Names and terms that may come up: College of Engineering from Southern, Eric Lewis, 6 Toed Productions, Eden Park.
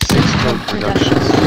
6 Toed Productions.